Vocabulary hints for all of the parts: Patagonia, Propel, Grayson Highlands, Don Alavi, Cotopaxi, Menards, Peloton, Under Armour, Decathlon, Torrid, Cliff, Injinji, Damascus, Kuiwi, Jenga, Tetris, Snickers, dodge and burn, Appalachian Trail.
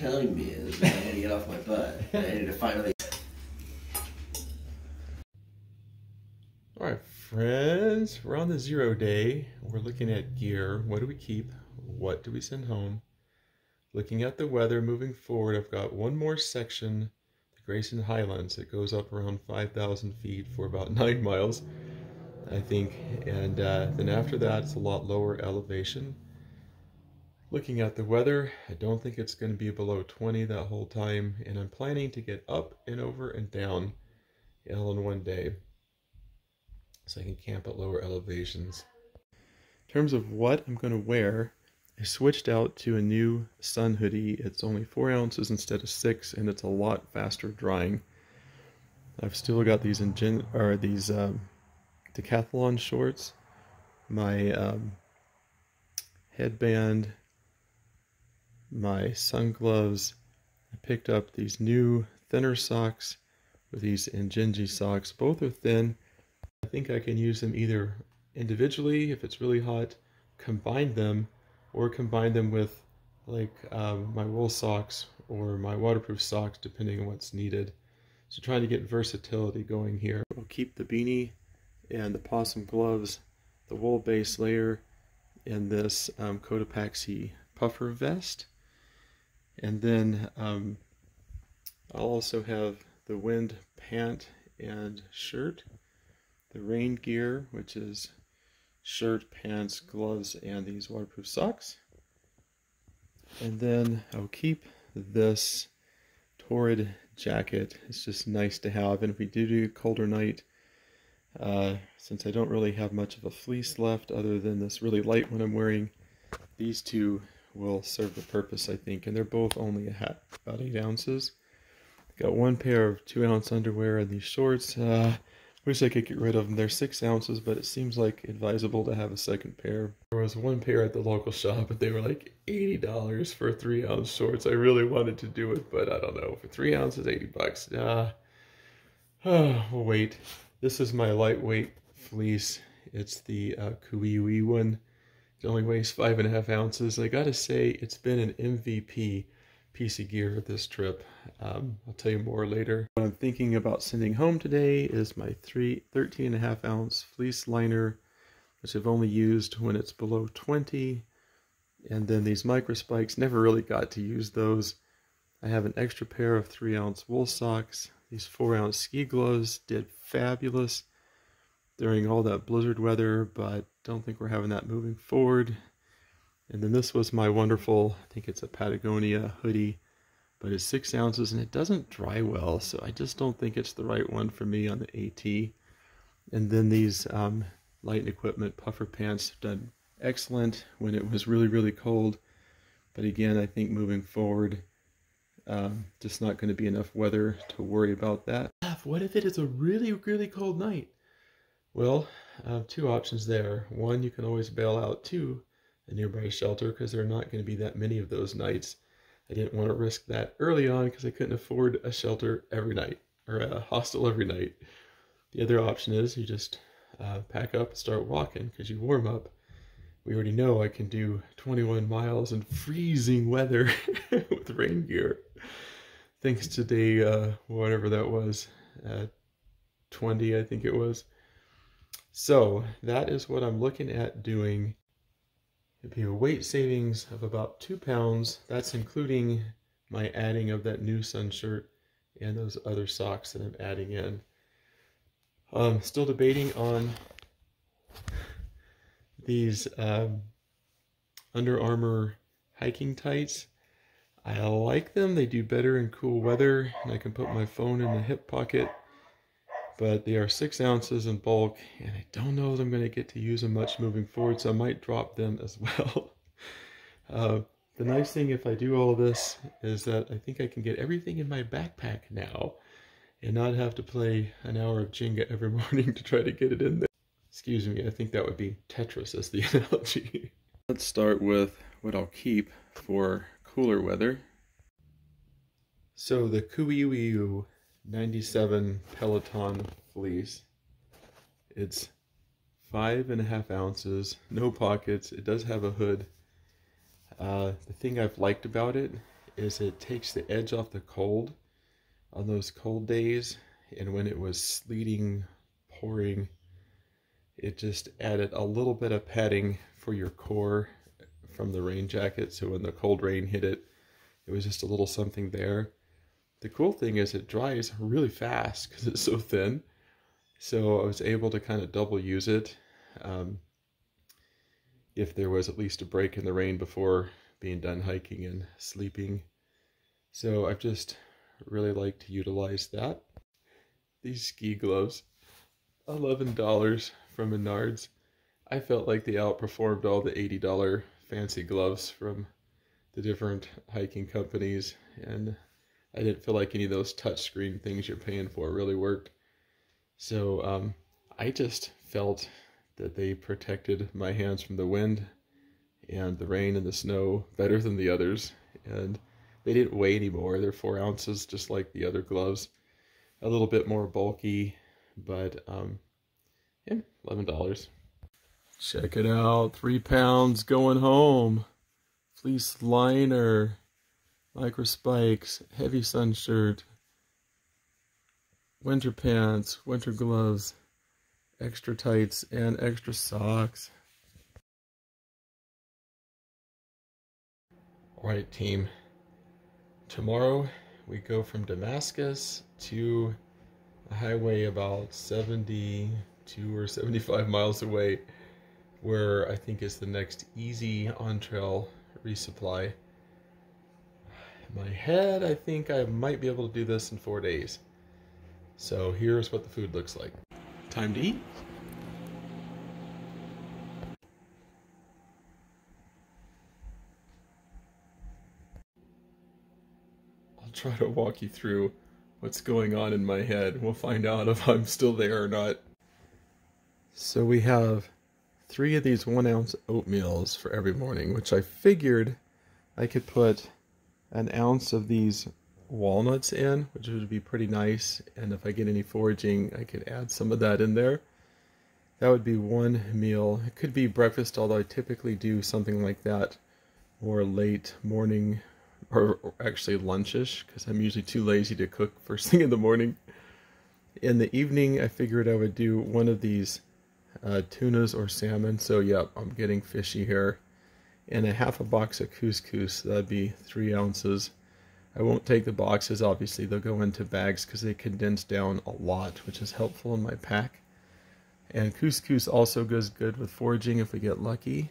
telling me is that I'm going to get off my butt. I need to finally. All right, friends, we're on the 0 day. We're looking at gear. What do we keep? What do we send home? Looking at the weather moving forward, I've got one more section, the Grayson Highlands. It goes up around 5,000 feet for about 9 miles, I think. And then after that, it's a lot lower elevation. Looking at the weather, I don't think it's going to be below 20 that whole time, and I'm planning to get up and over and down all in 1 day, so I can camp at lower elevations. In terms of what I'm going to wear, I switched out to a new sun hoodie. It's only 4 ounces instead of 6, and it's a lot faster drying. I've still got these Decathlon shorts, my headband, my sun gloves. I picked up these new thinner socks with these Injinji socks. Both are thin. I think I can use them either individually if it's really hot, combine them, or combine them with like my wool socks or my waterproof socks, depending on what's needed. So trying to get versatility going here. We'll keep the beanie and the possum gloves, the wool base layer, and this Cotopaxi puffer vest. And then I'll also have the wind pant and shirt, the rain gear, which is shirt, pants, gloves, and these waterproof socks. And then I'll keep this Torrid jacket. It's just nice to have. And if we do a colder night, since I don't really have much of a fleece left other than this really light one I'm wearing, these two will serve the purpose, I think. And they're both only about 8 ounces. Got one pair of 2-ounce underwear and these shorts. Wish I could get rid of them. They're 6 ounces, but it seems like advisable to have a second pair. There was one pair at the local shop, but they were like $80 for 3-ounce shorts. I really wanted to do it, but I don't know. For 3 ounces, $80. We'll wait. This is my lightweight fleece. It's the Kuiwi one. It only weighs 5.5 ounces. I gotta say, it's been an MVP piece of gear this trip. I'll tell you more later. What I'm thinking about sending home today is my 13.5 ounce fleece liner, which I've only used when it's below 20. And then these micro spikes, never really got to use those. I have an extra pair of 3-ounce wool socks. These 4-ounce ski gloves did fabulous during all that blizzard weather, but don't think we're having that moving forward. And then this was my wonderful, I think it's a Patagonia hoodie, but it's 6 ounces and it doesn't dry well, so I just don't think it's the right one for me on the AT. And then these Light & Equipment puffer pants have done excellent when it was really, really cold. But again, I think moving forward, just not going to be enough weather to worry about that. What if it is a really, really cold night? Well, 2 options there. 1, you can always bail out. 2, a nearby shelter, because there are not going to be that many of those nights. I didn't want to risk that early on because I couldn't afford a shelter every night or a hostel every night. The other option is you just pack up and start walking because you warm up. We already know I can do 21 miles in freezing weather with rain gear. Thanks to day, whatever that was, 20 I think it was. So that is what I'm looking at doing. It'd be a weight savings of about 2 pounds. That's including my adding of that new sun shirt and those other socks that I'm adding in. I'm still debating on these Under Armour hiking tights. I like them. They do better in cool weather, and I can put my phone in the hip pocket. But they are 6 ounces in bulk, and I don't know that I'm going to get to use them much moving forward, so I might drop them as well. The nice thing, if I do all of this, is that I think I can get everything in my backpack now and not have to play an hour of Jenga every morning to try to get it in there. Excuse me, I think that would be Tetris as the analogy. Let's start with what I'll keep for cooler weather. So the Kuiwi 97 Peloton fleece. It's 5.5 ounces, no pockets. It does have a hood. The thing I've liked about it is it takes the edge off the cold on those cold days, and when it was sleeting, pouring, it just added a little bit of padding for your core from the rain jacket, so when the cold rain hit it, it was just a little something there. The cool thing is it dries really fast because it's so thin, so I was able to kind of double use it if there was at least a break in the rain before being done hiking and sleeping. So I've just really liked to utilize that. These ski gloves, $11 from Menards. I felt like they outperformed all the $80 fancy gloves from the different hiking companies, and I didn't feel like any of those touchscreen things you're paying for really worked. So I just felt that they protected my hands from the wind and the rain and the snow better than the others, and they didn't weigh any more. They're 4 ounces just like the other gloves, a little bit more bulky, but yeah, $11. Check it out, 3 pounds going home. Fleece liner, micro spikes, heavy sun shirt, winter pants, winter gloves, extra tights, and extra socks. All right, team. Tomorrow we go from Damascus to a highway about 72 or 75 miles away, where I think is the next easy on-trail resupply. In my head, I think I might be able to do this in 4 days. So here's what the food looks like. Time to eat. I'll try to walk you through what's going on in my head. We'll find out if I'm still there or not. So we have 3 of these 1-ounce oatmeals for every morning, which I figured I could put an ounce of these walnuts in, which would be pretty nice, and if I get any foraging, I could add some of that in there. That would be 1 meal. It could be breakfast, although I typically do something like that more late morning, or actually lunchish, because I'm usually too lazy to cook first thing in the morning. In the evening, I figured I would do one of these tunas or salmon, so yep, I'm getting fishy here, and a half a box of couscous, that'd be 3 ounces. I won't take the boxes, obviously, they'll go into bags because they condense down a lot, which is helpful in my pack. And couscous also goes good with foraging if we get lucky.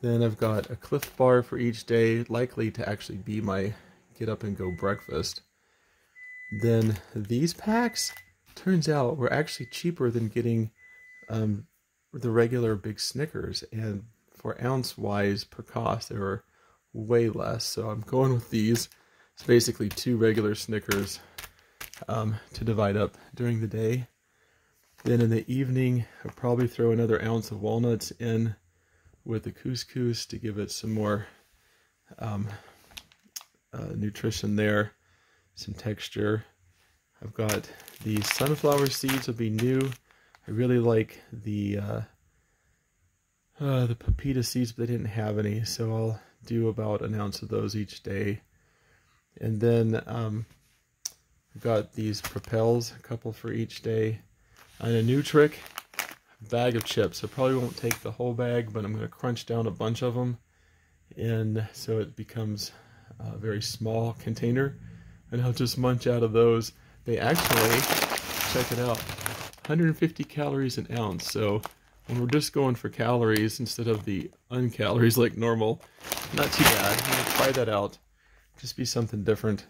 Then I've got a Cliff bar for each day, likely to actually be my get up and go breakfast. Then these packs, turns out, were actually cheaper than getting the regular big Snickers, and for ounce wise per cost they were way less, so I'm going with these. It's basically 2 regular Snickers to divide up during the day. Then in the evening I'll probably throw another ounce of walnuts in with the couscous to give it some more nutrition there, some texture. I've got the sunflower seeds, will be new. I really like the pepita seeds, but they didn't have any, so I'll do about an ounce of those each day. And then I've got these Propels, a couple for each day. And a new trick, a bag of chips. I probably won't take the whole bag, but I'm going to crunch down a bunch of them, and so it becomes a very small container, and I'll just munch out of those. They actually, check it out, 150 calories an ounce, so when we're just going for calories instead of the uncalories like normal, not too bad. I'm gonna try that out, just be something different.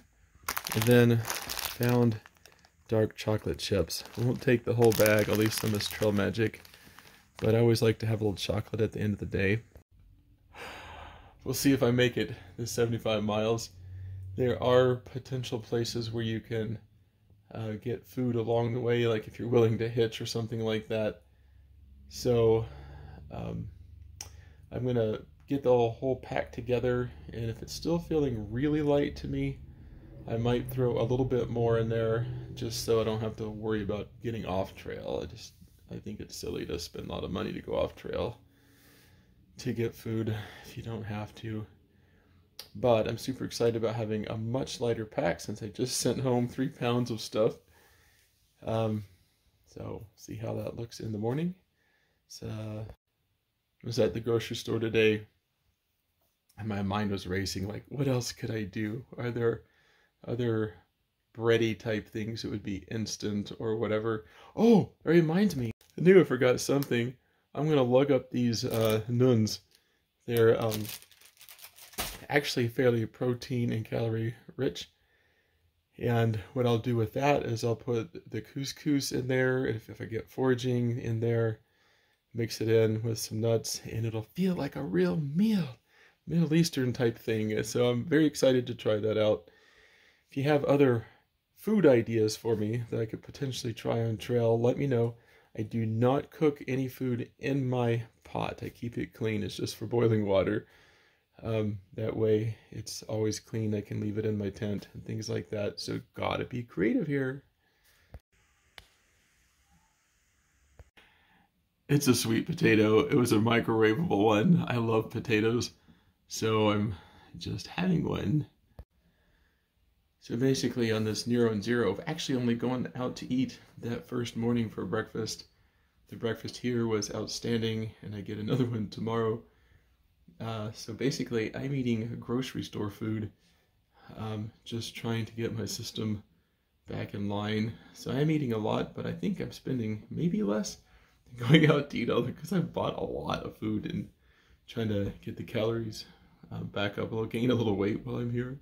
And then found dark chocolate chips. I won't take the whole bag, I'll leave some as trail magic, but I always like to have a little chocolate at the end of the day. We'll see if I make it this 75 miles. There are potential places where you can get food along the way, like if you're willing to hitch or something like that. So I'm gonna get the whole pack together, and if it's still feeling really light to me, I might throw a little bit more in there just so I don't have to worry about getting off trail. I think it's silly to spend a lot of money to go off trail to get food if you don't have to. But I'm super excited about having a much lighter pack since I just sent home 3 pounds of stuff. So see how that looks in the morning. So I was at the grocery store today and my mind was racing, like, what else could I do? Are there other bready type things that would be instant or whatever? Oh, that reminds me. I knew I forgot something. I'm going to lug up these nuns. They're actually fairly protein and calorie rich. And what I'll do with that is I'll put the couscous in there, if I get foraging in there, mix it in with some nuts, and it'll feel like a real meal, Middle Eastern type thing. So I'm very excited to try that out. If you have other food ideas for me that I could potentially try on trail, let me know. I do not cook any food in my pot. I keep it clean. It's just for boiling water. That way it's always clean. I can leave it in my tent and things like that. So gotta be creative here. It's a sweet potato. It was a microwavable one. I love potatoes. So I'm just having one. So basically on this 0 and 0 of actually only going out to eat that first morning for breakfast. The breakfast here was outstanding and I get another one tomorrow. So basically I'm eating grocery store food, just trying to get my system back in line. So I'm eating a lot, but I think I'm spending maybe less than going out to eat all because I bought a lot of food and trying to get the calories back up. I'll gain a little weight while I'm here.